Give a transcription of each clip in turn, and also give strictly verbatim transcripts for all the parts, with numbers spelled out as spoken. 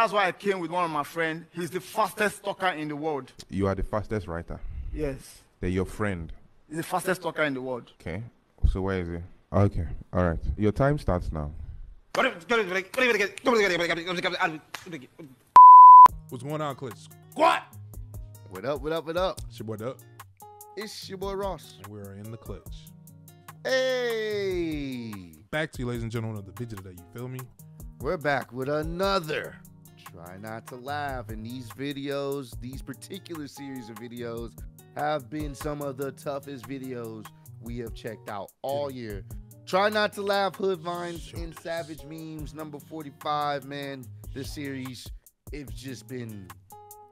That's why I came with one of my friends. He's the fastest talker in the world. You are the fastest writer? Yes. They're your friend? He's the fastest talker in the world. Okay. So where is he? Okay. All right. Your time starts now. What's going on, Clutch? What? What up, what up, what up? It's your boy Duck. It's your boy Ross. And we're in the Clutch. Hey! Back to you, ladies and gentlemen, of the video today, you feel me? We're back with another. Try not to laugh. And these videos, these particular series of videos, have been some of the toughest videos we have checked out all year. Try not to laugh, Hood Vines and Savage Memes, number forty-five, man. This series, it's just been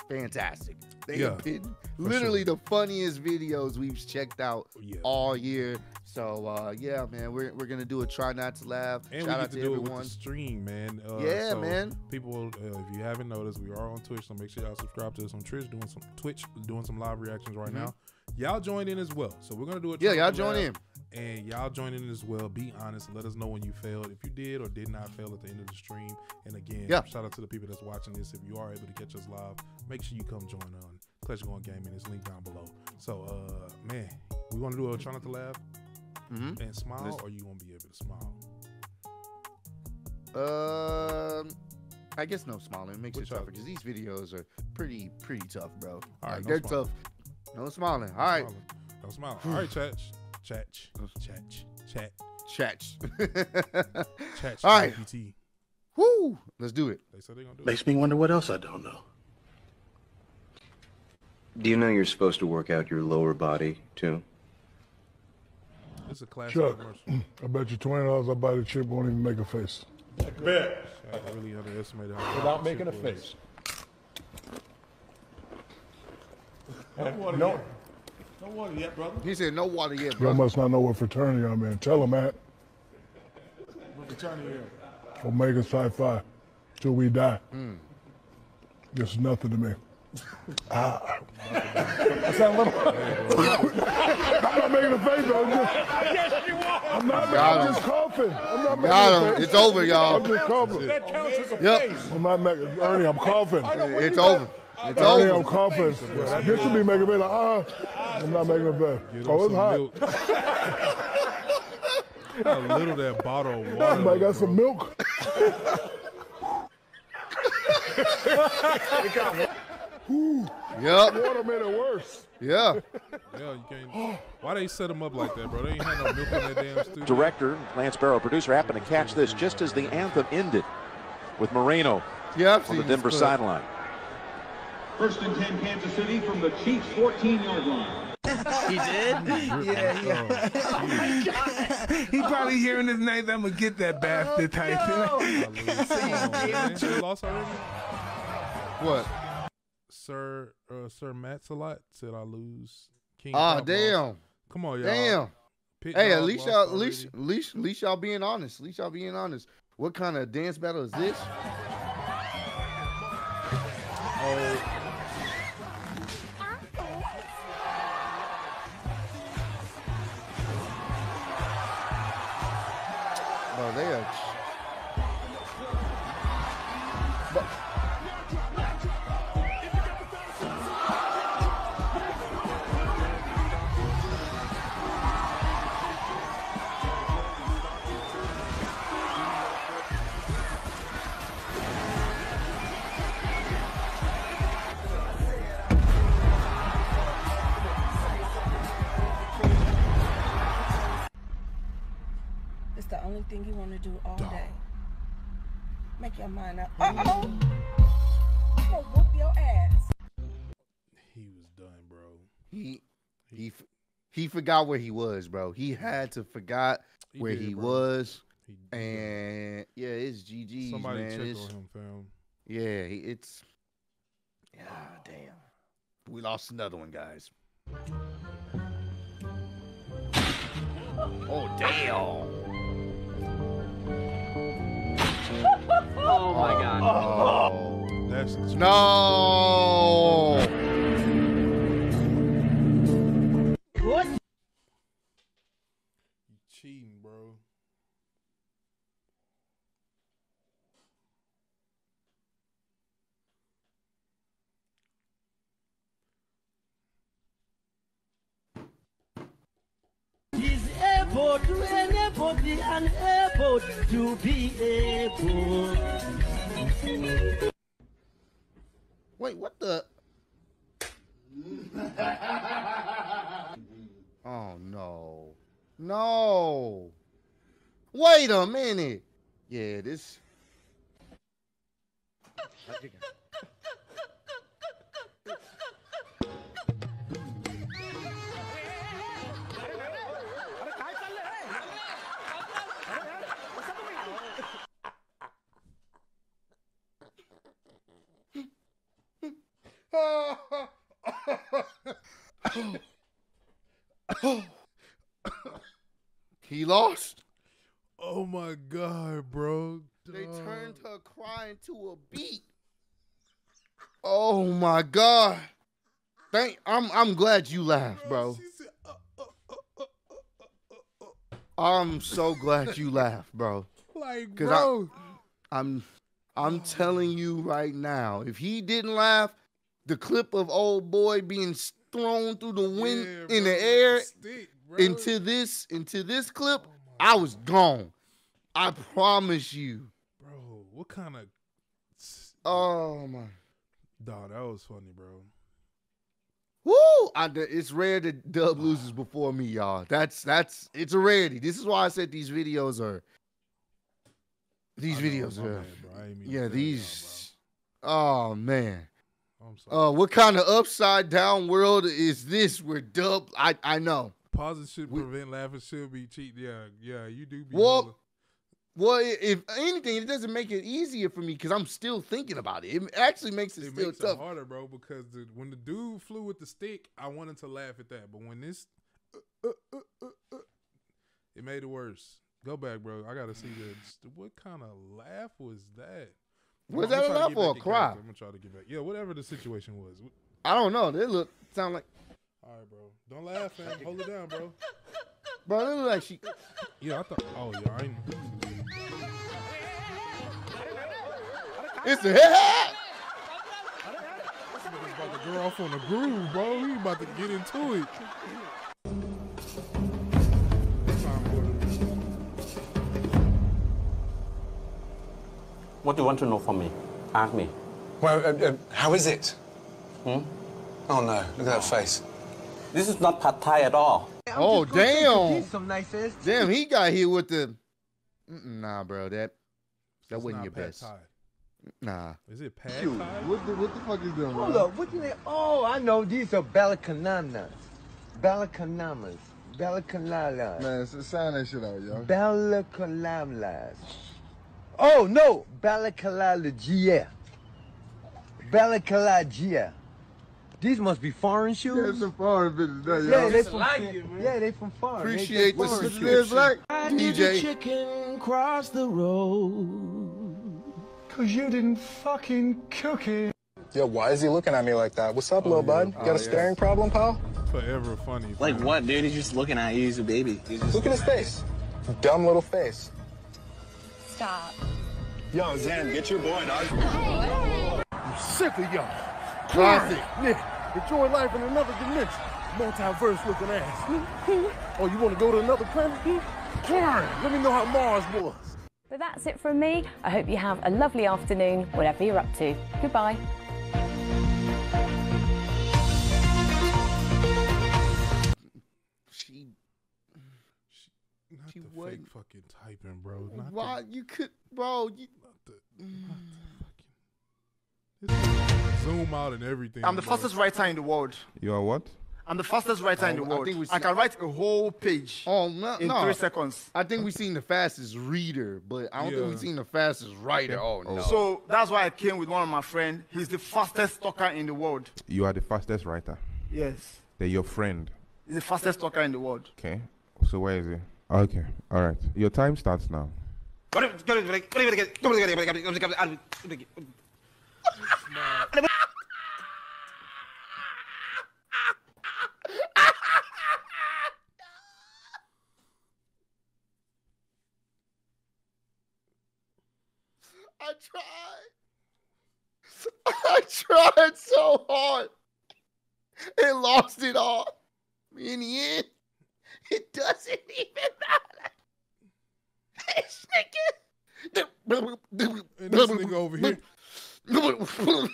fantastic. They yeah, have been literally sure. the funniest videos we've checked out yeah. all year. So uh yeah, man, we're we're gonna do a try not to laugh. And shout we get out to, to do everyone. It with the stream, man. Uh, yeah, so man. People, uh, if you haven't noticed, we are on Twitch, so make sure y'all subscribe to us on Twitch. Doing some Twitch, doing some live reactions right mm-hmm. now. Y'all join in as well. So we're gonna do a try yeah. Y'all join in. And y'all join in as well. Be honest. Let us know when you failed, if you did or did not fail at the end of the stream. And again, yeah. shout out to the people that's watching this. If you are able to catch us live, make sure you come join on Clutch Gaming. It's linked down below. So, uh, man, we want to do a try not to laugh mm-hmm. and smile, Let's... or you won't be able to smile. Um, I guess no smiling it makes Which it tougher because these videos are pretty, pretty tough, bro. All right, like, no they're smiling. tough. No smiling. All right, no smiling. All right, chat. Chat, chat, chat, chat, chat. All right, P T. Woo! Let's do it. They said they gonna do Makes it. me wonder what else I don't know. Do you know you're supposed to work out your lower body too? It's a classic Chuck, commercial. I bet you twenty dollars I buy the chip won't even make a face. I bet. I really underestimated how without making a face. No. No water yet, brother. He said no water yet, brother. You must not know what fraternity I'm in. Tell him, Matt. What fraternity you in? Omega Psi Phi. Till we die. Mm. Just nothing to me. ah. That's that little... I'm not making a face, though. I guess you are. I'm not making I'm just coughing. I'm not making a face. It's over, y'all. I'm just coughing. That counts as a yep. face. I'm not making... Ernie, I'm coughing. I, I it's over. Got... It's all I'm confident. Yeah, this should be making a bit like, uh, I'm not making a bit. Oh, it's hot. How little that bottle of water. Somebody got some milk. Ooh, yep. Water made it worse. Yeah. Yeah, you can't. Why they set them up like that, bro? They ain't had no milk in that damn studio. Director Lance Barrow, producer, happened to catch this just as the anthem ended with Moreno yeah, on the Denver sideline. First and ten, Kansas City from the Chiefs' fourteen-yard line. He did? Yeah, yeah. Oh, oh he probably hearing his name. I'm gonna get that bastard type. Oh, no. Lost already? What? Sir, uh, Sir Matt-a-lot said I lose. King ah, Bob damn. Lost. Come on, y'all. Damn. Pit hey, at least y'all, at least, least, least y'all being honest. At least y'all being honest. What kind of dance battle is this? Oh. Bro, they are. Bro. The only thing you want to do all Dog. day. Make your mind up. Uh oh. I'm gonna whoop your ass. He was done, bro. He he he forgot where he was, bro. He had to forgot he where did, he bro. was. He and yeah, it's G G's. Somebody man. check it's, on him, fam. Yeah, it's. Ah, oh, damn. We lost another one, guys. Oh damn. Oh my God! Oh. Oh. That's no. What? You cheating, bro? is able to enable the unable to be able. Wait, what the? Oh no. No. Wait a minute. Yeah, this. He lost. Oh my god, bro. They turned her crying to a beat. Oh my god. Thank I'm I'm glad you laughed, bro. I'm so glad you laughed, bro. Like, bro. I, I'm I'm telling you right now, if he didn't laugh, the clip of old boy being thrown through the wind yeah, bro, in the air stick, into this into this clip, oh I was God. gone. I promise you, bro. What kind of? Oh my, dog, that was funny, bro. Woo! I, it's rare that Dub loses before me, y'all. That's that's it's a rarity. This is why I said these videos are. These I videos know, are. Man, yeah, these. Now, oh man. I'm sorry. Uh, what kind of upside down world is this? Where Dub, I I know. Pauses should prevent laughing. Should be cheat. Yeah, yeah, you do. Be well, rolling. well, if anything, it doesn't make it easier for me because I'm still thinking about it. It actually makes it, it still makes tough. It harder, bro. Because the, when the dude flew with the stick, I wanted to laugh at that, but when this, uh, uh, uh, uh, it made it worse. Go back, bro. I gotta see that. What kind of laugh was that? Was that a laugh or a cry? I'm gonna try to get back. Yeah, whatever the situation was. I don't know. They look sound like. All right, bro. Don't laugh, man. Hold it down, bro. Bro, it look like she. Yeah, I thought. Oh, yeah, I ain't. It's a head. He's about to go off on the groove, bro. He about to get into it. What do you want to know from me? Ask me. Well, uh, uh, how is it? Hmm? Oh, no. Look at that face. This is not pad thai at all. Oh, damn. Some nice ass damn, he got here with the... Nah, bro, that that wasn't your best. Thai. Nah. Is it pad thai? What the, what the fuck is that? Hold bro? up. What do they... Oh, I know. These are balakananas. Balakanamas. Balakalalas. Man, so sound that shit out, y'all. Balakalalas. Oh, no. Balakalalagia. Balakalagia. These must be foreign shoes. Yeah, foreign business, yeah, they from, like it, man. Yeah, they from foreign. Appreciate the shoes. Like I need a chicken cross the road, cause you didn't fucking cook it. Yo, why is he looking at me like that? What's up, oh, little yeah. bud? You got oh, a staring yeah. problem, pal? Forever funny. Bro. Like what, dude? He's just looking at you as a baby. Just Look at his face. Dumb little face. Stop. Yo, Zan, get your boy, dog. Oh, hey. I'm sick of y'all. Classic, nigga. Enjoy life in another dimension. Multiverse looking ass. Oh, you want to go to another planet? Fine. Let me know how Mars was. But that's it from me. I hope you have a lovely afternoon, whatever you're up to. Goodbye. She... she not she the wasn't... fake fucking typing, bro. Not Why? The... You could... Bro, you... Not the... Not the fucking... Zoom out and everything. I'm the bro. fastest writer in the world. You are what? I'm the fastest writer oh, in the world. I, think we I can write a whole page oh, no, in no. three seconds. I think we've seen the fastest reader, but I don't yeah. think we've seen the fastest writer. Oh, no. So that's why I came with one of my friends. He's the fastest talker in the world. You are the fastest writer? Yes. They're your friend? He's the fastest talker in the world. Okay. So where is he? Okay. All right. Your time starts now. I tried. I tried so hard. It lost it all. In the end, It doesn't even matter. This nigga. This nigga over here. Oh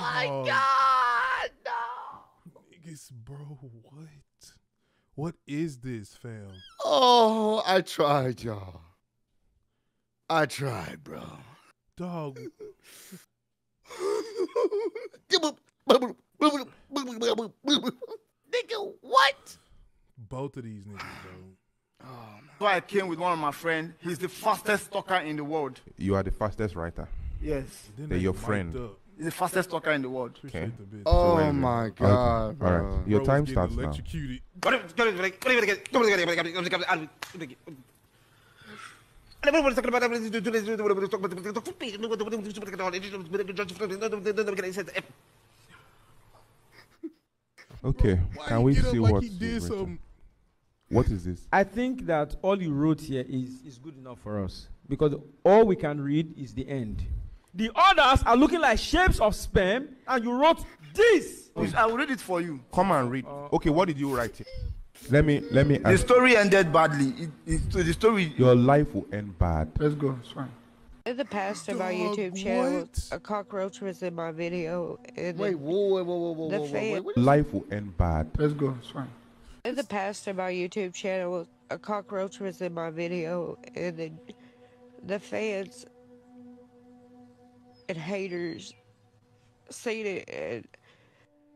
my um, God, no. Niggas, bro, what? What is this, fam? Oh, I tried, y'all. I tried, bro. Dog. Nigga, what? Both of these niggas, bro. Oh, so I came with one of my friends. He's the fastest talker in the world. You are the fastest writer. Yes. Then They're your friend. Up. He's the fastest talker in the world. Okay. Oh, oh my God. Okay. All right. Bro. Your bro time starts now. Okay. Bro, can we see like what? What is this? I think that all you wrote here is, is good enough for us, because all we can read is the end. The others are looking like shapes of sperm, and you wrote this. Please. I will read it for you. Come and read. Uh, okay, what did you write here? Let me, let me. The ask. story ended badly. It, it, the story. Your life will end bad. Let's go. It's fine. In the past of our YouTube channel, a cockroach was in my video. Wait, whoa, whoa, whoa, whoa, whoa, whoa, wait, wait. Life will end bad. Let's go. It's fine. In the past of my YouTube channel, a cockroach was in my video, and then the fans and haters seen it, and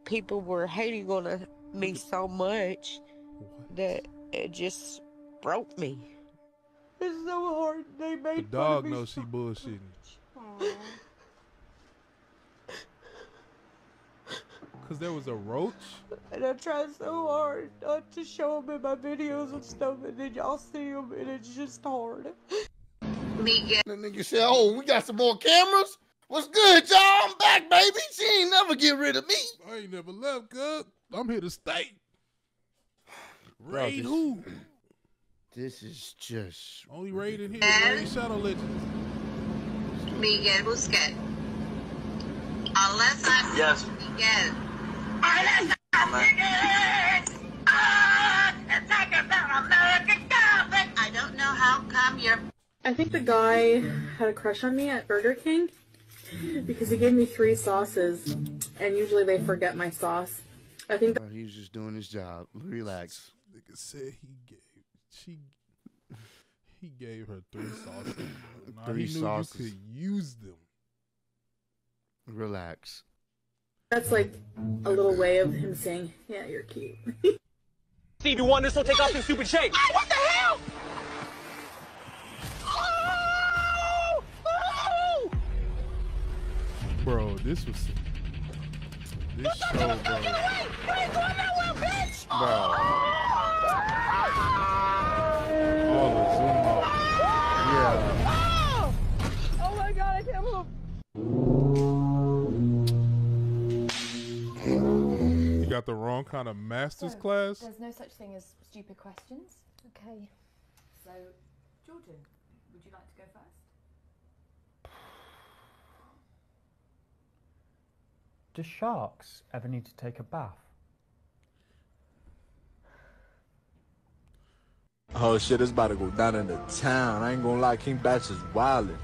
people were hating on me so much that it just broke me. It's so hard. They made the dog fun of me knows so she bullshitting. Because there was a roach? And I tried so hard not to show him in my videos and stuff, and then y'all see him, and it's just hard. The nigga said, oh, we got some more cameras? What's good, y'all? I'm back, baby. She ain't never get rid of me. I ain't never left, cuz. I'm here to stay. Raid who? This is just... Only Raid in here. Raid Shadow Legends. Miguel Busquets. Unless I... Yes. Miguel. Unless I figure it out, it's like about American government. I don't know how come you're... I think the guy had a crush on me at Burger King because he gave me three sauces, and usually they forget my sauce. I think... Oh, he was just doing his job. Relax. Nigga said he gave... She... He gave her three sauces. Nah, three he knew sauces. You could use them. Relax. That's like a little way of him saying, yeah, you're cute. Steve, you want this? So take off your stupid shape. Oh, what the hell? Oh! Oh! Bro, this was... This show, bro. You ain't going nowhere, bitch! Bro. All the zoom up. Yeah. Oh my God, I can't move. You got the wrong kind of master's so, class? There's no such thing as stupid questions. Okay. So, Jordan, would you like to go first? Do sharks ever need to take a bath? Oh shit, it's about to go down in the town. I ain't gonna lie, King Batch is wildin'.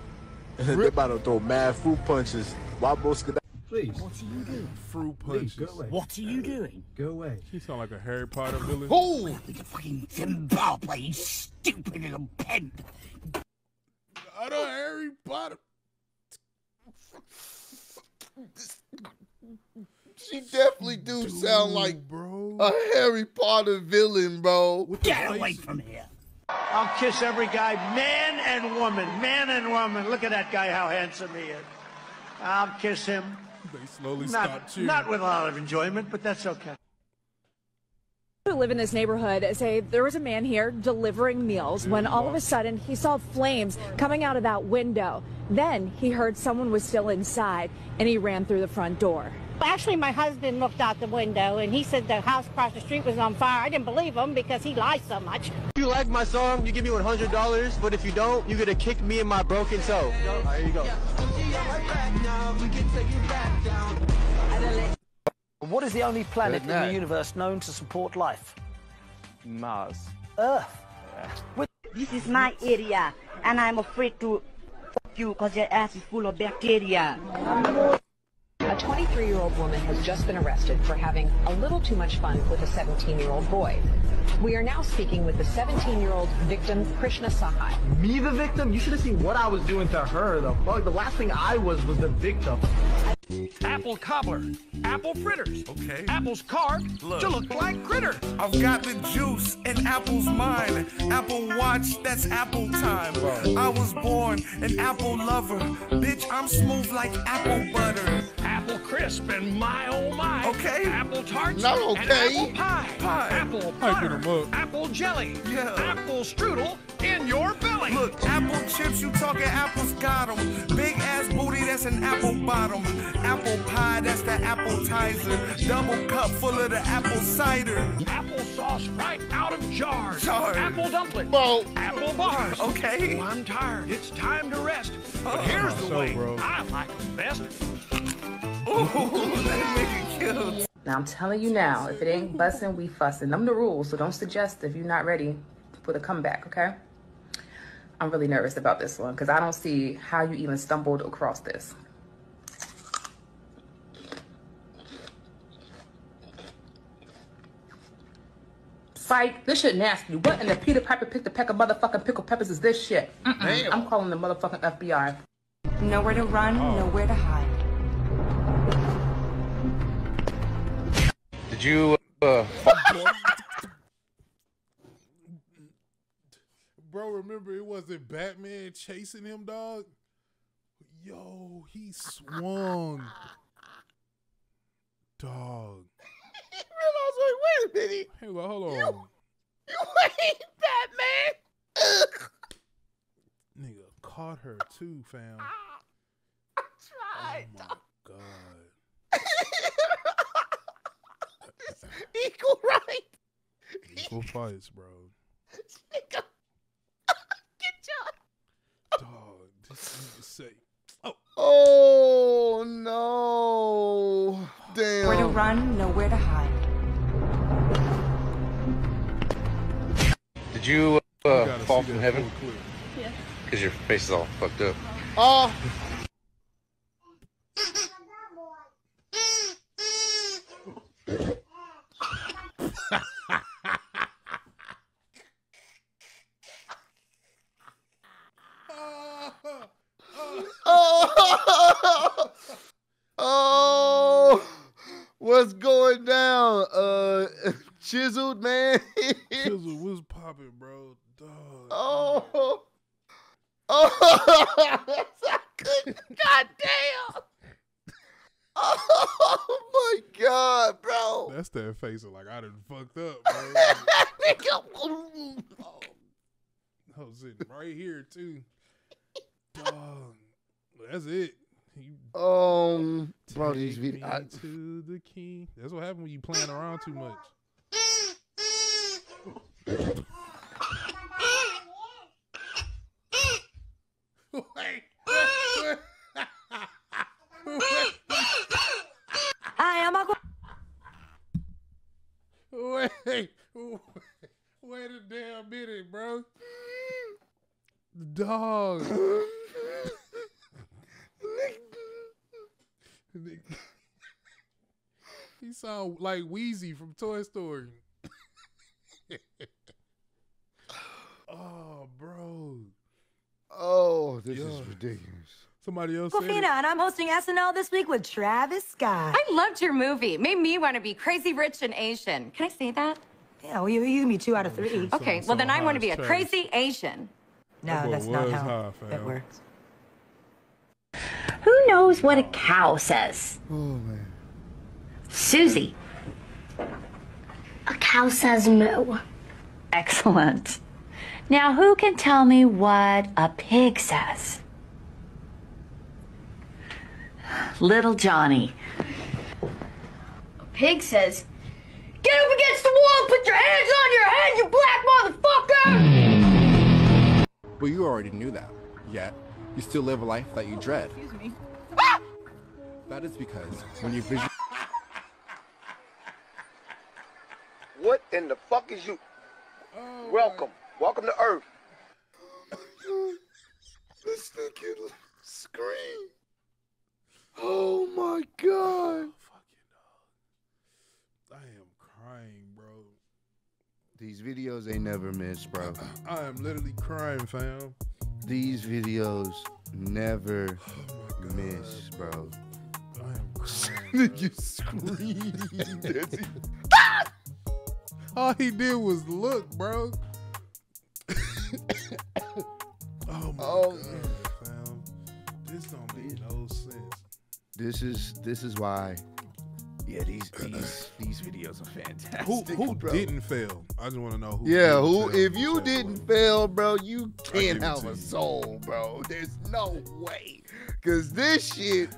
They're about to throw mad fruit punches. Why Boska? Please. What are you doing? Fruit punches. Please, go away. What are you doing? Go away. She sound like a Harry Potter villain. Oh, welcome to fucking Zimbabwe, you stupid little pen. I don't Harry Potter. She definitely do Dude, sound like bro. a Harry Potter villain, bro. Get away from here. I'll kiss every guy, man and woman, man and woman. Look at that guy, how handsome he is. I'll kiss him. They slowly stop cheering. Not with a lot of enjoyment, but that's okay. Who live in this neighborhood say there was a man here delivering meals when all of a sudden he saw flames coming out of that window. Then he heard someone was still inside and he ran through the front door. Actually, my husband looked out the window and he said the house across the street was on fire. I didn't believe him because he lies so much. If you like my song, you give me one hundred dollars, but if you don't, you're gonna kick me in my broken toe. There you go. What is the only planet in the universe known to support life? Mars. Earth. Yeah. This is my area, and I'm afraid to fuck you because your ass is full of bacteria. A twenty-three-year-old woman has just been arrested for having a little too much fun with a seventeen-year-old boy. We are now speaking with the seventeen-year-old victim, Krishna Sahai. Me, the victim? You should have seen what I was doing to her. The fuck? The last thing I was was the victim. Apple cobbler, apple fritters, okay. Apples carved look. to look like critter. I've got the juice in Apple's mind. Apple watch, that's Apple time. Bro. I was born an Apple lover. Bitch, I'm smooth like apple butter. Apple crisp and my oh my. Okay. Apple tarts Not okay. and apple pie. pie. Apple butter, apple jelly, yeah. apple strudel in your belly. Look, apple chips, you talking apples got 'em. Big ass booty, that's an apple bottom. Apple pie, that's the appetizer. Double cup full of the apple cider. Apple sauce right out of jars. Jar. Apple dumpling. Well, apple bars. Okay. Oh, I'm tired. It's time to rest. But oh, here's the so way bro. I like it best. Ooh, that nigga cute. Now I'm telling you now, if it ain't bussin', we fussin'. Them the rules, so don't suggest if you're not ready for the comeback, okay? I'm really nervous about this one because I don't see how you even stumbled across this. Like, this shit nasty. What in the Peter Piper picked a peck of motherfucking pickled peppers is this shit? Mm-mm. I'm calling the motherfucking F B I. Nowhere to run, oh. nowhere to hide. Did you, uh... Bro, remember it wasn't Batman chasing him, dog? Yo, he swung. Dog. I was like, wait a minute. Hey, well, hold on. You, you ain't Batman. Ugh. Nigga caught her too, fam. I tried. Oh my God. Equal right. Equal fights, bro. Nigga. Good job. Dog, this nigga say. Oh. Oh no. Damn. Where to run, nowhere to hide. Did you uh, fall from heaven? Yeah. Because your face is all fucked up. Oh! Oh! Oh! What's going down, uh, Chiseled, man? Chiseled was popping, bro. Dog. Oh, oh, I couldn't. Goddamn! Oh my God, bro. That's that face of like I done fucked up, bro. Oh. I was sitting right here too. Dog, that's it. You um, bro, these videos I... to the king. That's what happened when you playing around too much. Wait, wait, wait. I am a. Wait, wait, wait a damn minute, bro. Dog. He sound like Wheezy from Toy Story. Oh, bro. Oh, this Yo. is ridiculous. Somebody else said it. And I'm hosting S N L this week with Travis Scott. I loved your movie. Made me want to be crazy rich and Asian. Can I say that? Yeah, well, you, you can be two out of three. Oh, okay, so, well, so then I want to be a crazy Asian. No, that that's not how it works. Who knows what a cow says? Oh, man. Susie. A cow says moo. Excellent. Now, who can tell me what a pig says? Little Johnny. A pig says, get up against the wall, put your hands on your head, you black motherfucker! Well, you already knew that. Yet. You still live a life that you dread. Excuse me. Ah! That is because when you visual. What in the fuck is you? Oh, welcome. My. Welcome to Earth. Oh, listen to you scream. Oh my God. Oh, fucking dog. I am crying, bro. These videos ain't never miss, bro. I am literally crying, fam. These videos never oh miss, bro. I am crying. You screamed. All he did was look, bro. Oh my oh. God, fam. This don't make no sense. This is this is why. Yeah, these these these videos are fantastic. Who who bro. didn't fail? I just want to know who. Yeah, who? If you didn't fail, bro, you can't have a soul, bro. There's no way, cause this shit.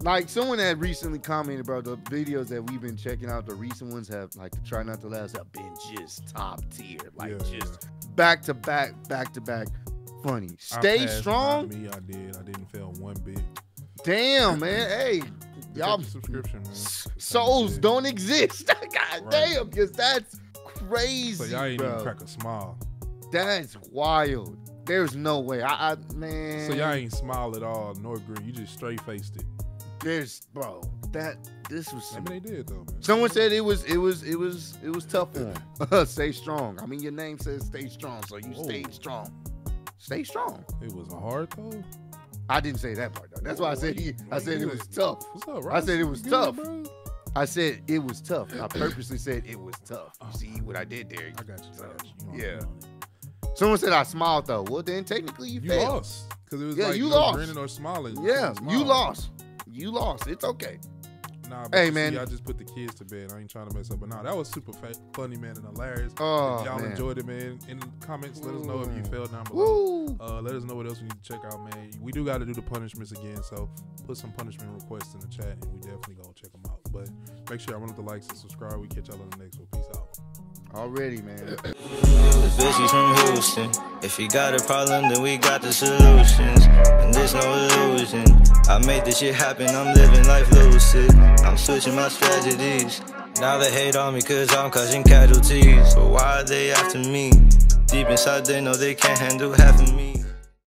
Like someone had recently commented, bro, the videos that we've been checking out, the recent ones have like the Try Not to Last have been just top tier, like yeah. just back to back, back to back, funny. Stay I strong. Me, I did. I didn't fail one bit. Damn, man. Hey. Y'all subscription, man. Souls don't exist. God right. damn, because that's crazy. So y'all ain't bro. even crack a smile. That's wild. There's no way. I, I man. So y'all ain't smile at all, nor grin. You just straight faced it. There's bro. That this was. I mean, they did though, man. Someone said it was, it was, it was, it was tough for them. Stay strong. I mean, your name says stay strong, so you Whoa. stayed strong. Stay strong. It was hard though. I didn't say that part though. That's why I said he, I said it was tough. I said it was tough. I said it was tough. I purposely said it was tough. You see what I did there? I got you. Yeah. Someone said I smiled though. Well, then technically you failed. You lost because it was like you lost. Grinning or smiling. Yeah, you lost. You lost. It's okay. Nah, but hey man, see, I just put the kids to bed. I ain't trying to mess up, but nah, that was super funny, man, and hilarious. Oh, if y'all enjoyed it, man, in the comments, let Ooh. us know if you failed down below. Uh, let us know what else we need to check out, man. We do got to do the punishments again, so put some punishment requests in the chat, and we definitely gonna check them out. But make sure y'all run up the likes and subscribe. We catch y'all on the next one. Peace out. Already, man. Vizzy's from Houston. If you got a problem, then we got the solutions. And there's no illusion. I made this shit happen, I'm living life lucid. I'm switching my strategies. Now they hate on me cause I'm causing casualties. But why are they after me? Deep inside they know they can't handle half of me.